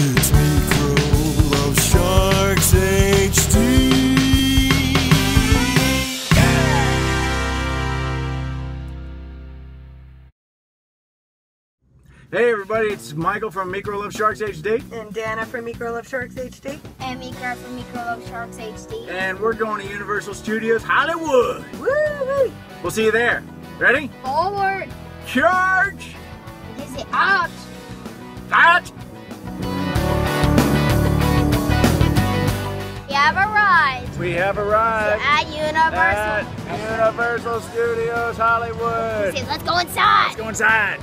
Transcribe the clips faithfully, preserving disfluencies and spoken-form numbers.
It's Micro Love Sharks H D. Hey everybody, it's Michael from Micro Love Sharks H D. And Dana from Micro Love Sharks H D. And Mika from Micro Love Sharks H D. And we're going to Universal Studios Hollywood. Woo-hoo. We'll see you there. Ready? Forward. Charge. Is it out? Out. We have arrived. We have arrived. At Universal. At Universal Studios Hollywood. Let's, let's go inside. Let's go inside.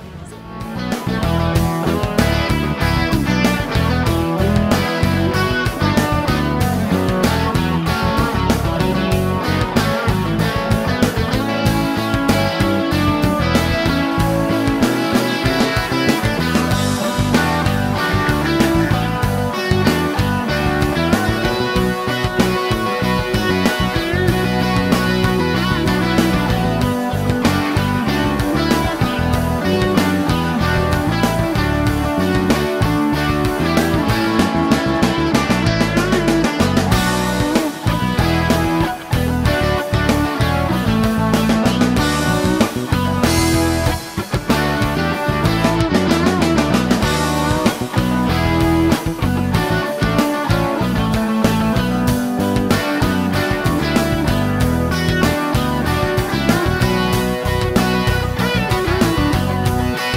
Thanks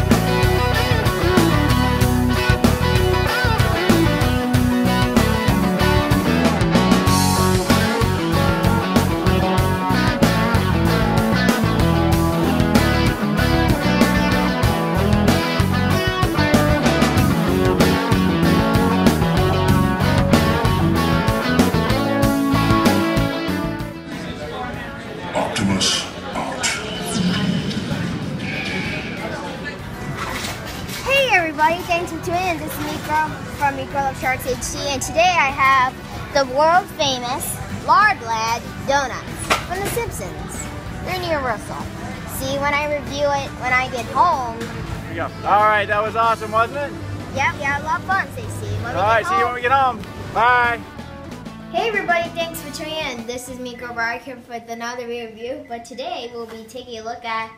for tuning in. This is Micro from Micro Love Sharks H D, and today I have the world famous Lard Lad Donuts from The Simpsons. They're in Universal. See when I review it when I get home. Here we go. All right, that was awesome, wasn't it? Yep, we had a lot of fun. So see you when we get home. All right, see you when we get home. Bye. Hey everybody, thanks for tuning in. This is Micro Bark here with another review, but today we'll be taking a look at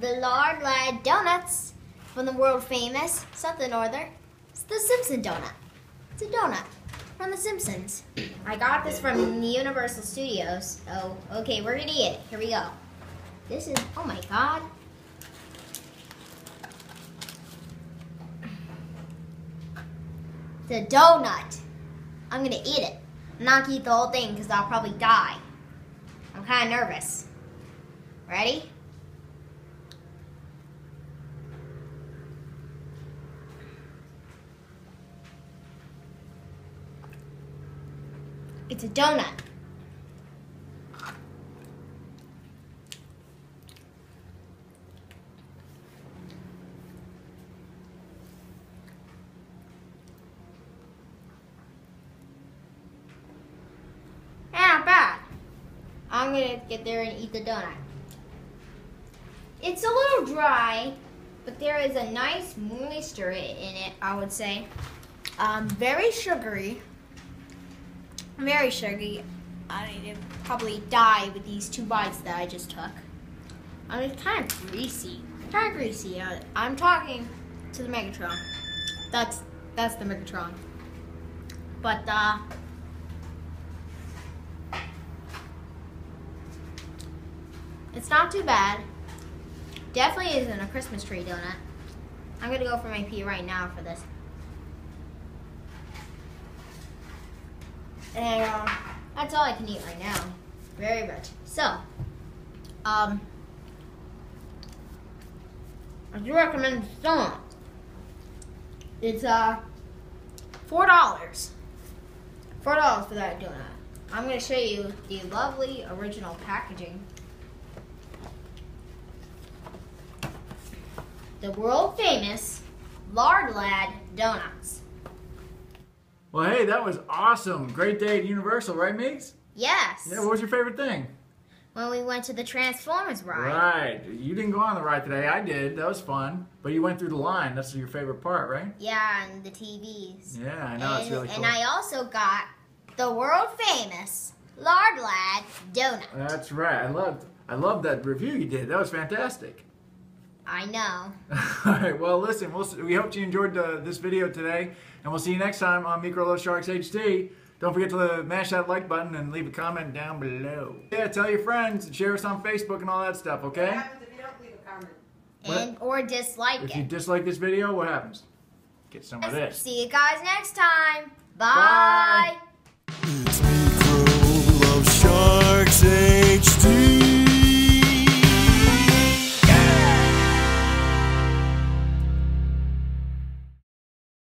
the Lard Lad Donuts from the world famous something or other. It's the Simpson donut. It's a donut from The Simpsons. I got this from the Universal Studios. Oh, okay, we're gonna eat it. Here we go. This is, oh my God. The donut. I'm gonna eat it. I'm not gonna eat the whole thing because I'll probably die. I'm kinda nervous. Ready? It's a donut. Not bad. I'm gonna get there and eat the donut. It's a little dry, but there is a nice moisture in it, I would say. Um, very sugary. Very sugary. I'd probably die with these two bites that I just took. I mean, it's kind of greasy. Kind of greasy. I, I'm talking to the Megatron. That's that's the Megatron. But uh, it's not too bad. Definitely isn't a Christmas tree donut. I'm gonna go for my pee right now for this. And uh, that's all I can eat right now. Very much. So, um, I do recommend this donut. It's uh, four dollars. Four dollars for that donut. I'm gonna show you the lovely original packaging. The world famous Lard Lad Donuts. Well, hey, that was awesome. Great day at Universal, right, Meeks? Yes. Yeah, what was your favorite thing? when we went to the Transformers ride. Right. You didn't go on the ride today. I did. That was fun. But you went through the line. That's your favorite part, right? Yeah, and the T Vs. Yeah, I know. And, it's really cool. And I also got the world-famous Lard Lad Donuts. That's right. I loved, I loved that review you did. That was fantastic. I know. All right. Well, listen, we'll, we hope you enjoyed uh, this video today, and we'll see you next time on Micro Love Sharks H D. Don't forget to mash that like button and leave a comment down below. Yeah, tell your friends and share us on Facebook and all that stuff, okay? What happens if you don't leave a comment? And, or dislike it. If you dislike this video, what happens? Get some of this. See you guys next time. Bye. Bye.